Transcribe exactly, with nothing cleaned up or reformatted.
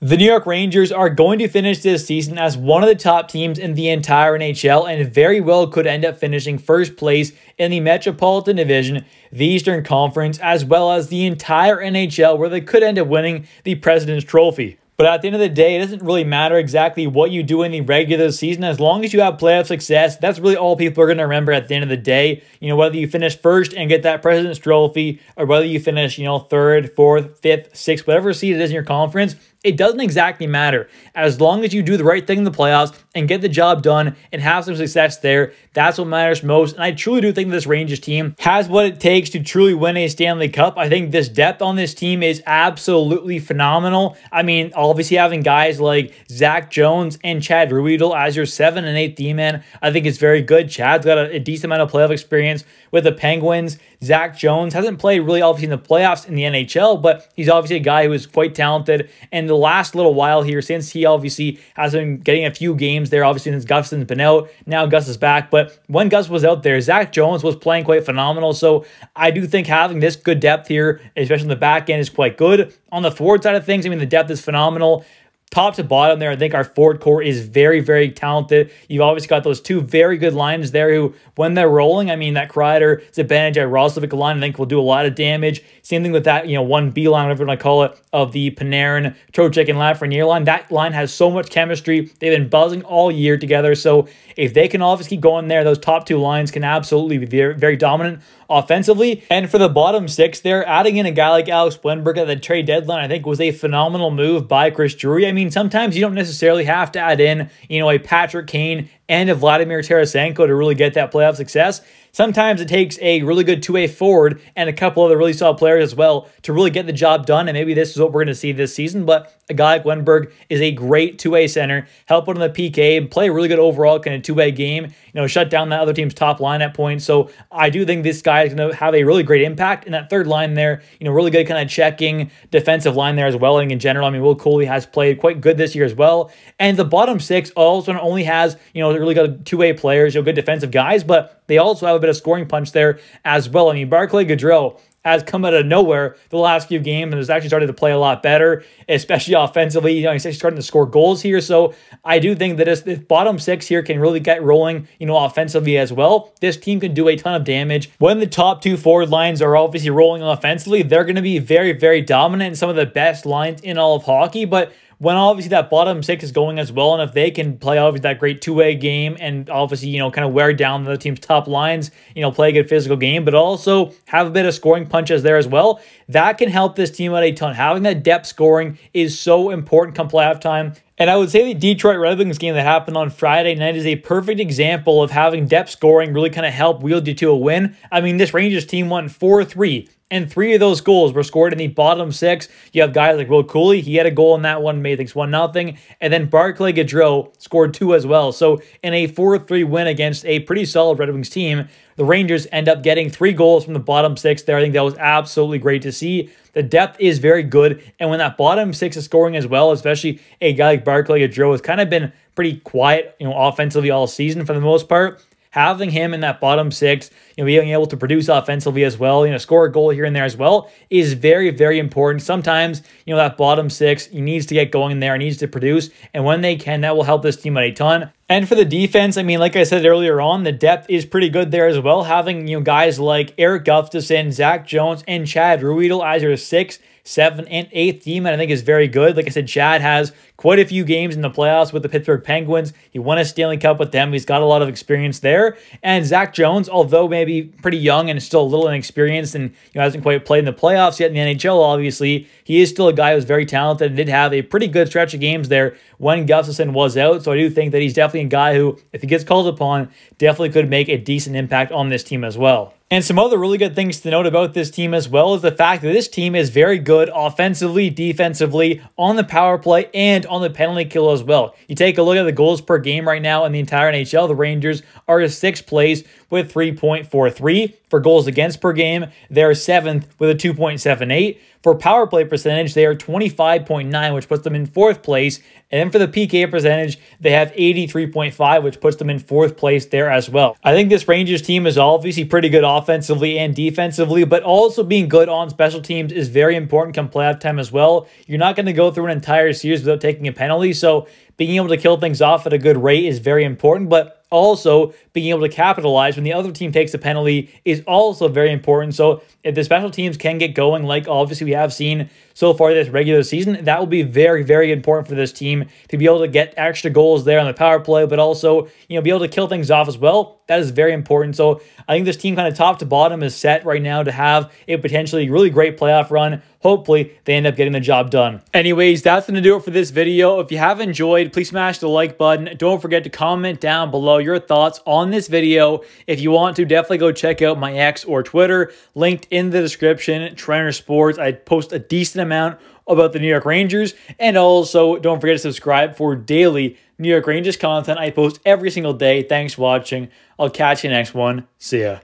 The New York Rangers are going to finish this season as one of the top teams in the entire N H L and very well could end up finishing first place in the Metropolitan Division, the Eastern Conference, as well as the entire N H L, where they could end up winning the President's Trophy. But at the end of the day, it doesn't really matter exactly what you do in the regular season. As long as you have playoff success, that's really all people are going to remember at the end of the day. You know, whether you finish first and get that President's Trophy, or whether you finish, you know, third, fourth, fifth, sixth, whatever seed it is in your conference, it doesn't exactly matter. As long as you do the right thing in the playoffs and get the job done and have some success there, that's what matters most. And I truly do think this Rangers team has what it takes to truly win a Stanley Cup. I think this depth on this team is absolutely phenomenal. I mean, all obviously, having guys like Zach Jones and Chad Ruedel as your seven and eight D-man, I think it's very good. Chad's got a, a decent amount of playoff experience with the Penguins. Zach Jones hasn't played really obviously in the playoffs in the N H L, but he's obviously a guy who is quite talented. And the last little while here, since he obviously has been getting a few games there, obviously since Gustafson's been out, now Gus is back. But when Gus was out there, Zach Jones was playing quite phenomenal. So I do think having this good depth here, especially in the back end, is quite good. On the forward side of things, I mean, the depth is phenomenal. Top to bottom there, I think our forward core is very, very talented. You've obviously got those two very good lines there who, when they're rolling, I mean, that Kreider, Zibanejad, Roslovic line, I think will do a lot of damage. Same thing with that, you know, one B line, whatever you want to call it, of the Panarin, Trocheck, and Lafreniere line. That line has so much chemistry. They've been buzzing all year together. So if they can obviously keep going there, those top two lines can absolutely be very, very dominant offensively. And for the bottom six there, adding in a guy like Alex Wennberg at the trade deadline, I think was a phenomenal move by Chris Drury. I mean, sometimes you don't necessarily have to add in, you know, a Patrick Kane and a Vladimir Tarasenko to really get that playoff success. Sometimes it takes a really good two-way forward and a couple other really solid players as well to really get the job done, and maybe this is what we're going to see this season. But a guy like Wennberg is a great two-way center, help out on the P K, and play a really good overall kind of two-way game, you know, shut down that other team's top line at points. So I do think this guy is going to have a really great impact. And that third line there, you know, really good kind of checking defensive line there as well. And in general, I mean, Will Cooley has played quite good this year as well. And the bottom six also not only has, you know, really good two-way players, you know, good defensive guys, but they also have a bit of scoring punch there as well. I mean, Barclay Goodrow has come out of nowhere the last few games and has actually started to play a lot better, especially offensively. You know, he's actually starting to score goals here. So I do think that this bottom six here can really get rolling, you know, offensively as well. This team can do a ton of damage. When the top two forward lines are obviously rolling offensively, they're going to be very, very dominant and some of the best lines in all of hockey. But when obviously that bottom six is going as well, and if they can play obviously that great two-way game and obviously, you know, kind of wear down the team's top lines, you know, play a good physical game, but also have a bit of scoring punches there as well, that can help this team out a ton. Having that depth scoring is so important come playoff time. And I would say the Detroit Red Wings game that happened on Friday night is a perfect example of having depth scoring really kind of help wield you to a win. I mean, this Rangers team won four three. And three of those goals were scored in the bottom six. You have guys like Will Cooley. He had a goal in that one, made things one nothing. And then Barclay Goodrow scored two as well. So in a four three win against a pretty solid Red Wings team, the Rangers end up getting three goals from the bottom six there. I think that was absolutely great to see. The depth is very good. And when that bottom six is scoring as well, especially a guy like Barclay Goodrow has kind of been pretty quiet, you know, offensively all season for the most part. Having him in that bottom six, you know, being able to produce offensively as well, you know, score a goal here and there as well is very, very important. Sometimes, you know, that bottom six, he needs to get going there, needs to produce, and when they can, that will help this team out a ton. And for the defense, I mean, like I said earlier on, the depth is pretty good there as well. Having, you know, guys like Eric Gustafson, Zach Jones, and Chad Ruedel as your six, seven, and eighth team, and I think is very good. Like I said, Chad has quite a few games in the playoffs with the Pittsburgh Penguins. He won a Stanley Cup with them. He's got a lot of experience there. And Zach Jones, although maybe pretty young and still a little inexperienced and, you know, hasn't quite played in the playoffs yet in the N H L, obviously, he is still a guy who's very talented and did have a pretty good stretch of games there when Gustafson was out. So I do think that he's definitely a guy who, if he gets called upon, definitely could make a decent impact on this team as well. And some other really good things to note about this team as well is the fact that this team is very good offensively, defensively, on the power play, and on the penalty kill as well. You take a look at the goals per game right now in the entire N H L, the Rangers are in sixth place with three point four three. For goals against per game, they're seventh with a two point seven eight. For power play percentage, they are twenty-five point nine, which puts them in fourth place. And then for the P K percentage, they have eighty-three point five, which puts them in fourth place there as well. I think this Rangers team is obviously pretty good offensively and defensively, but also being good on special teams is very important come playoff time as well. You're not going to go through an entire series without taking a penalty, so being able to kill things off at a good rate is very important, but also being able to capitalize when the other team takes a penalty is also very important. So if the special teams can get going, like obviously we have seen so far this regular season, that will be very, very important for this team to be able to get extra goals there on the power play, but also, you know, be able to kill things off as well. That is very important. So I think this team kind of top to bottom is set right now to have a potentially really great playoff run. Hopefully they end up getting the job done. Anyways, that's going to do it for this video. If you have enjoyed, please smash the like button. Don't forget to comment down below your thoughts on this video. If you want to, definitely go check out my X or Twitter, linked in the description, Trenur Sports. I post a decent amount about the New York Rangers. And also, don't forget to subscribe for daily New York Rangers content I post every single day. Thanks for watching. I'll catch you next one. See ya.